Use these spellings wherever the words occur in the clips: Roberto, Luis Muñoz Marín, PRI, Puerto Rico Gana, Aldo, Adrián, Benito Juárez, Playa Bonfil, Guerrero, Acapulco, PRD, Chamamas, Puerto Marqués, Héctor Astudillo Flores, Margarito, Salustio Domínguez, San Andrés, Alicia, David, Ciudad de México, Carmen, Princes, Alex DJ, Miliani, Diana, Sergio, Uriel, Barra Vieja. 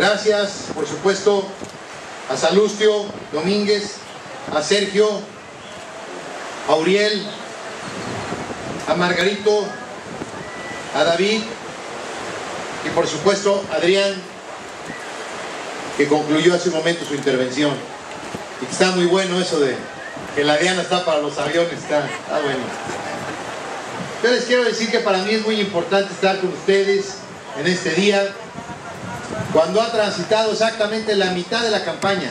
Gracias, por supuesto, a Salustio Domínguez, a Sergio, a Uriel, a Margarito, a David y por supuesto a Adrián, que concluyó hace un momento su intervención. Y que está muy bueno eso de que la Diana está para los aviones, está bueno. Yo les quiero decir que para mí es muy importante estar con ustedes en este día, cuando ha transitado exactamente la mitad de la campaña.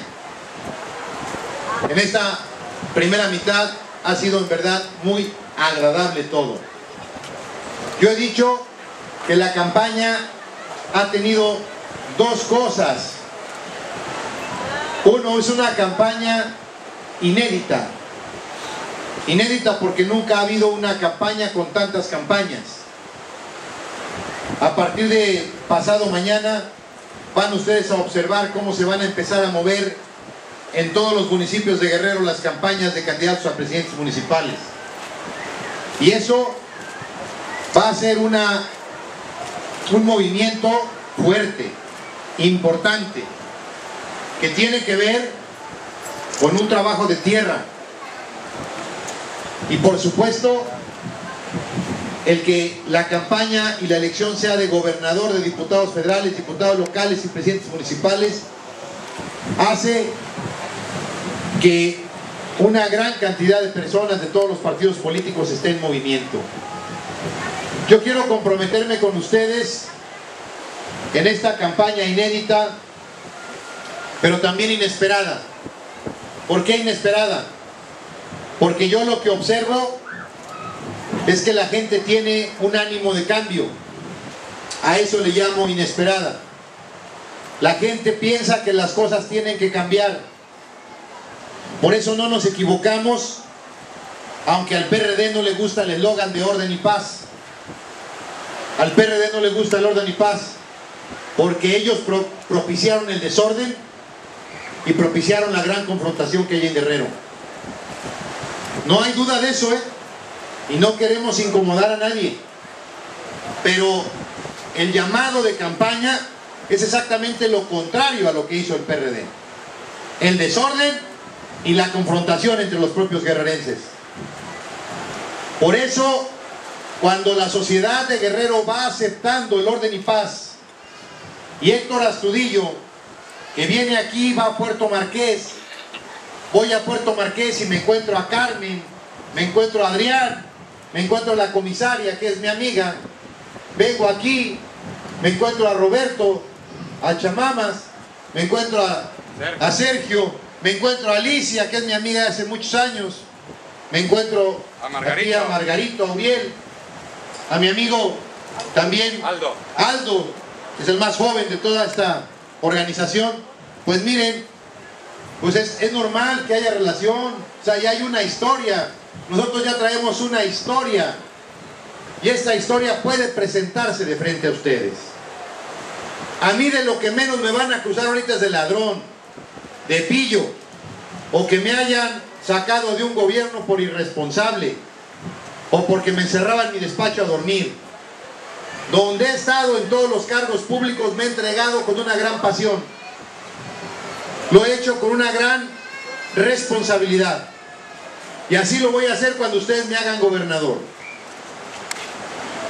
En esta primera mitad ha sido en verdad muy agradable todo. Yo he dicho que la campaña ha tenido dos cosas. Uno, es una campaña inédita. Inédita porque nunca ha habido una campaña con tantas campañas. A partir de pasado mañana van ustedes a observar cómo se van a empezar a mover en todos los municipios de Guerrero las campañas de candidatos a presidentes municipales. Y eso va a ser un movimiento fuerte, importante, que tiene que ver con un trabajo de tierra. Y por supuesto, el que la campaña y la elección sea de gobernador, de diputados federales, diputados locales y presidentes municipales, hace que una gran cantidad de personas de todos los partidos políticos esté en movimiento. Yo quiero comprometerme con ustedes en esta campaña inédita, pero también inesperada. ¿Por qué inesperada? Porque yo lo que observo es que la gente tiene un ánimo de cambio. A eso le llamo inesperada. La gente piensa que las cosas tienen que cambiar. Por eso no nos equivocamos, aunque al PRD no le gusta el eslogan de orden y paz. Al PRD no le gusta el orden y paz, porque ellos propiciaron el desorden y propiciaron la gran confrontación que hay en Guerrero. No hay duda de eso, ¿eh? Y no queremos incomodar a nadie. Pero el llamado de campaña es exactamente lo contrario a lo que hizo el PRD. El desorden y la confrontación entre los propios guerrerenses. Por eso, cuando la sociedad de Guerrero va aceptando el orden y paz, y Héctor Astudillo, que viene aquí, va a Puerto Marqués, voy a Puerto Marqués y me encuentro a Carmen, me encuentro a Adrián, me encuentro a la comisaria, que es mi amiga, vengo aquí, me encuentro a Roberto, a Chamamas, me encuentro a Sergio, me encuentro a Alicia, que es mi amiga de hace muchos años, me encuentro a Margarito, aquí a Margarito, a Uriel, a mi amigo también Aldo, que es el más joven de toda esta organización. Pues miren, pues es normal que haya relación, o sea, ya hay una historia. Nosotros ya traemos una historia y esta historia puede presentarse de frente a ustedes. A mí de lo que menos me van a acusar ahorita es de ladrón, de pillo, o que me hayan sacado de un gobierno por irresponsable, o porque me encerraba en mi despacho a dormir. Donde he estado en todos los cargos públicos me he entregado con una gran pasión. Lo he hecho con una gran responsabilidad. Y así lo voy a hacer cuando ustedes me hagan gobernador.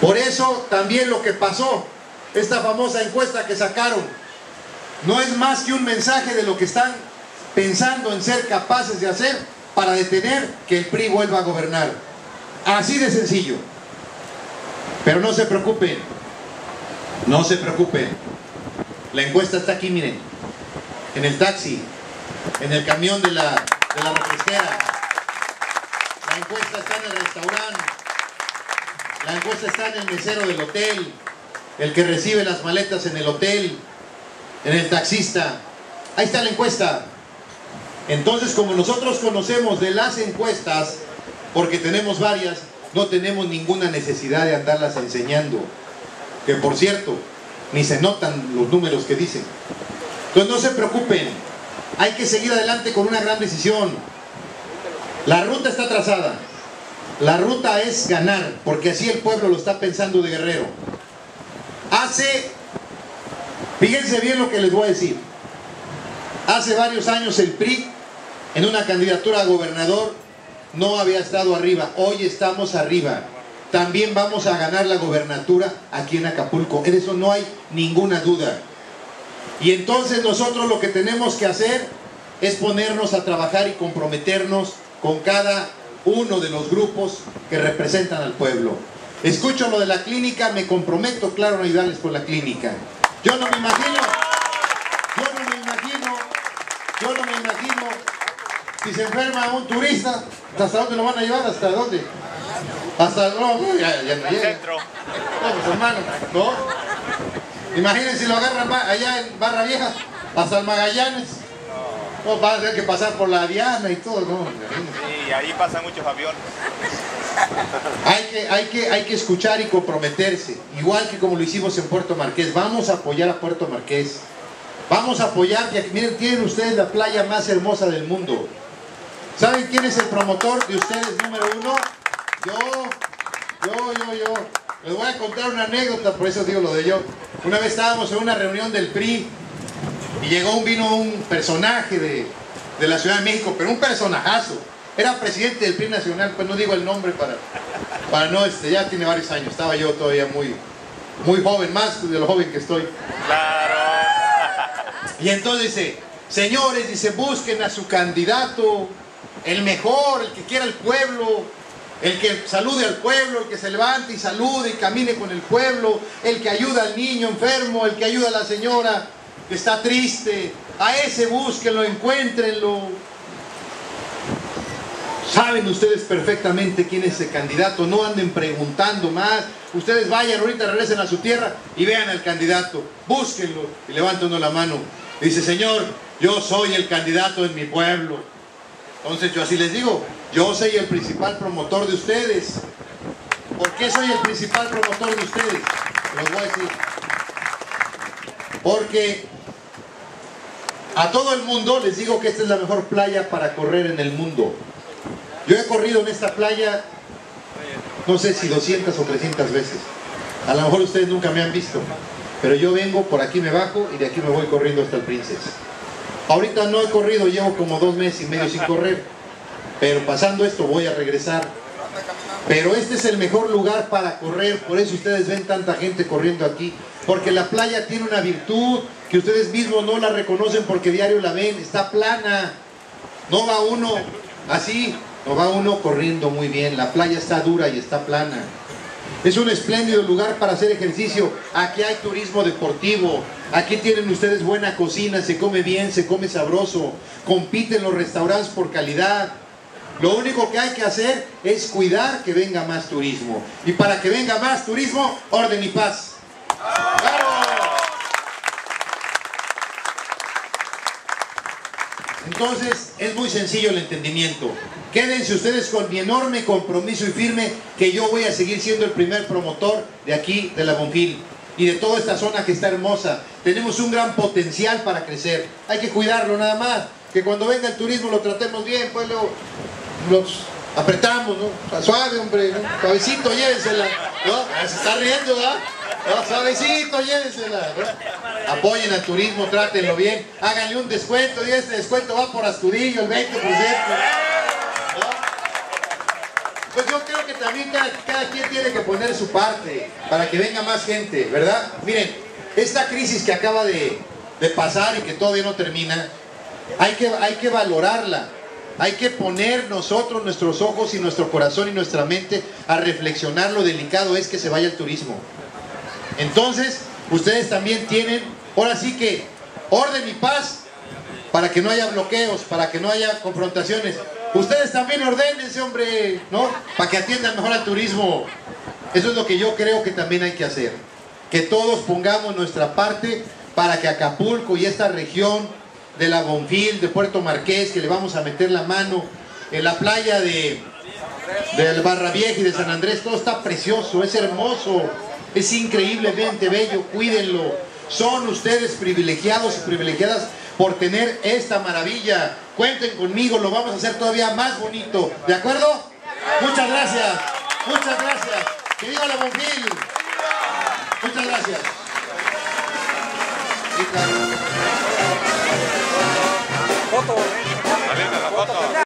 Por eso también lo que pasó, esta famosa encuesta que sacaron, no es más que un mensaje de lo que están pensando en ser capaces de hacer para detener que el PRI vuelva a gobernar. Así de sencillo. Pero no se preocupen, no se preocupen. La encuesta está aquí, miren, en el taxi, en el camión de la refresquera. La encuesta está en el restaurante, la encuesta está en el mesero del hotel, el que recibe las maletas en el hotel, en el taxista. Ahí está la encuesta. Entonces, como nosotros conocemos de las encuestas, porque tenemos varias, no tenemos ninguna necesidad de andarlas enseñando, que por cierto, ni se notan los números que dicen. Entonces no se preocupen, hay que seguir adelante con una gran decisión. La ruta está trazada, la ruta es ganar, porque así el pueblo lo está pensando de Guerrero. Hace Fíjense bien lo que les voy a decir. Hace varios años el PRI, en una candidatura a gobernador, no había estado arriba. Hoy estamos arriba. También vamos a ganar la gobernatura aquí en Acapulco. En eso no hay ninguna duda. Y entonces nosotros lo que tenemos que hacer es ponernos a trabajar y comprometernos con cada uno de los grupos que representan al pueblo. Escucho lo de la clínica, me comprometo, claro, a ayudarles por la clínica. Yo no me imagino si se enferma un turista, ¿hasta dónde lo van a llevar? ¿Hasta dónde? Hasta no, ya no llega. Vamos, hermano, ¿no? Imagínense si lo agarran allá en Barra Vieja, hasta el Magallanes. No, va a tener que pasar por la Diana y todo, ¿no? Sí, ahí pasan muchos aviones. Hay que escuchar y comprometerse, igual que como lo hicimos en Puerto Marqués. Vamos a apoyar a Puerto Marqués. Vamos a apoyar, que miren, tienen ustedes la playa más hermosa del mundo. ¿Saben quién es el promotor de ustedes número uno? Yo. Les voy a contar una anécdota, por eso digo lo de yo. Una vez estábamos en una reunión del PRI y vino un personaje de la Ciudad de México, pero un personajazo. Era presidente del PRI nacional, pues no digo el nombre para no, ya tiene varios años. Estaba yo todavía muy joven, más de lo joven que estoy. Claro. Y entonces dice, señores, dice, busquen a su candidato, el mejor, el que quiera el pueblo, el que salude al pueblo, el que se levante y salude y camine con el pueblo, el que ayuda al niño enfermo, el que ayuda a la señora que está triste, a ese búsquenlo, encuéntrenlo. Saben ustedes perfectamente quién es ese candidato, no anden preguntando más. Ustedes vayan ahorita, regresen a su tierra y vean al candidato, búsquenlo y levántenos la mano. Dice, señor, yo soy el candidato en mi pueblo. Entonces yo así les digo, yo soy el principal promotor de ustedes. ¿Por qué soy el principal promotor de ustedes? Les voy a decir. Porque a todo el mundo les digo que esta es la mejor playa para correr en el mundo. Yo he corrido en esta playa, no sé si 200 o 300 veces. A lo mejor ustedes nunca me han visto. Pero yo vengo, por aquí me bajo y de aquí me voy corriendo hasta el Princes. Ahorita no he corrido, llevo como 2 meses y medio sin correr. Pero pasando esto voy a regresar. Pero este es el mejor lugar para correr, por eso ustedes ven tanta gente corriendo aquí. Porque la playa tiene una virtud que ustedes mismos no la reconocen porque diario la ven, está plana. No va uno así, no va uno corriendo muy bien, la playa está dura y está plana. Es un espléndido lugar para hacer ejercicio. Aquí hay turismo deportivo. Aquí tienen ustedes buena cocina. Se come bien, se come sabroso. Compiten los restaurantes por calidad. Lo único que hay que hacer es cuidar que venga más turismo. Y para que venga más turismo, orden y paz. ¡Claro! Entonces, es muy sencillo el entendimiento. Quédense ustedes con mi enorme compromiso y firme que yo voy a seguir siendo el primer promotor de aquí, de la Bonfil y de toda esta zona que está hermosa. Tenemos un gran potencial para crecer. Hay que cuidarlo nada más. Que cuando venga el turismo lo tratemos bien, pues luego los apretamos, ¿no? Suave, hombre, ¿no? Suavecito, llévensela, ¿no? Se está riendo, ¿verdad? No, suavecito, llévensela, ¿no? Apoyen al turismo, trátenlo bien. Háganle un descuento y este descuento va por Astudillo, el 20%. Pues yo creo que también cada quien tiene que poner su parte para que venga más gente, ¿verdad? Miren, esta crisis que acaba de pasar y que todavía no termina, hay que valorarla, hay que poner nosotros nuestros ojos y nuestro corazón y nuestra mente a reflexionar lo delicado es que se vaya el turismo. Entonces, ustedes también tienen, ahora sí que, orden y paz para que no haya bloqueos, para que no haya confrontaciones. Ustedes también ordénense, hombre, ¿no? Para que atiendan mejor al turismo. Eso es lo que yo creo que también hay que hacer. Que todos pongamos nuestra parte para que Acapulco y esta región de la Bonfil, de Puerto Marqués, que le vamos a meter la mano en la playa de Barra Vieja y de San Andrés, todo está precioso, es hermoso, es increíblemente bello, cuídenlo. Son ustedes privilegiados y privilegiadas por tener esta maravilla. Cuenten conmigo, lo vamos a hacer todavía más bonito. ¿De acuerdo? Muchas gracias. Muchas gracias. Que viva la Bonfil. Muchas gracias. chicas.